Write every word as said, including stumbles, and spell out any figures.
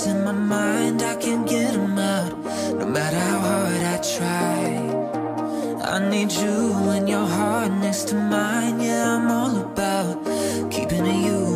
thoughts in my mind, I can't get them out, no matter how hard I try. I need you and your heart next to mine. Yeah, I'm all about keeping you